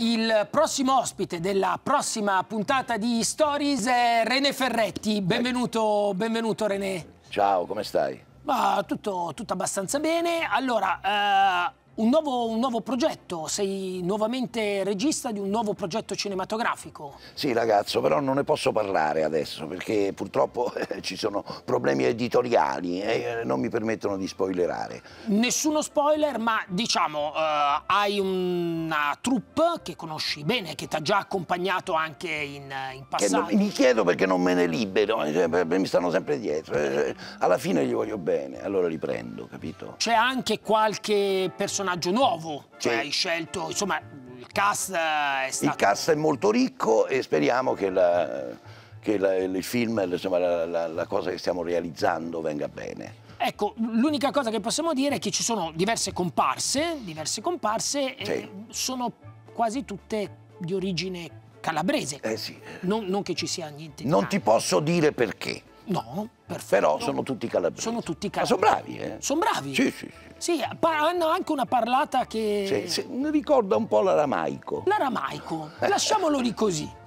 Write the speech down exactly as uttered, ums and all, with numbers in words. Il prossimo ospite della prossima puntata di Stories è René Ferretti. Benvenuto, benvenuto René. Ciao, come stai? Ma tutto, tutto abbastanza bene. Allora, eh, un, nuovo, un nuovo progetto, sei nuovamente regista di un nuovo progetto cinematografico. Sì ragazzo, però non ne posso parlare adesso perché purtroppo eh, ci sono problemi editoriali e eh, non mi permettono di spoilerare. Nessuno spoiler, ma diciamo eh, hai una troupe che conosci bene, che ti ha già accompagnato anche in, in passato. Non, mi chiedo perché non me ne libero, mi stanno sempre dietro, alla fine gli voglio bene, allora li prendo, capito? C'è anche qualche personaggio nuovo, cioè hai scelto, insomma il cast è stato... Il cast è molto ricco e speriamo che, la, che la, il film, insomma, la, la, la cosa che stiamo realizzando venga bene. Ecco, l'unica cosa che possiamo dire è che ci sono diverse comparse, diverse comparse sì. E sono quasi tutte di origine calabrese, eh sì. non, non che ci sia niente di... Non male. Ti posso dire perché. No, perfetto. Però sono tutti calabresi. Sono tutti calabresi. Ma sono bravi, eh? Sono bravi? Sì, sì, sì. Sì, hanno anche una parlata che... Sì, sì, ricorda un po' l'aramaico. L'aramaico, lasciamolo lì così.